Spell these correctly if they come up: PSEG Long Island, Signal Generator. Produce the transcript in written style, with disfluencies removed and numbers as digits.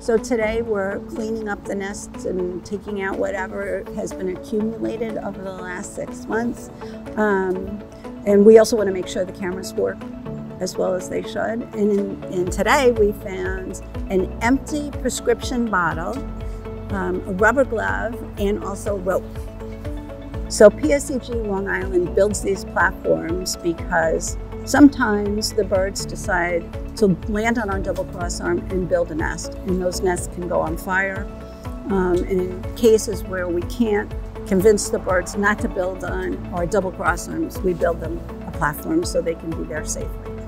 So today we're cleaning up the nests and taking out whatever has been accumulated over the last 6 months. And we also want to make sure the cameras work as well as they should. And today we found an empty prescription bottle, a rubber glove, and also rope. So PSEG Long Island builds these platforms because sometimes the birds decide to land on our double cross arm and build a nest, and those nests can go on fire. And in cases where we can't convince the birds not to build on our double cross arms, we build them a platform so they can be there safely.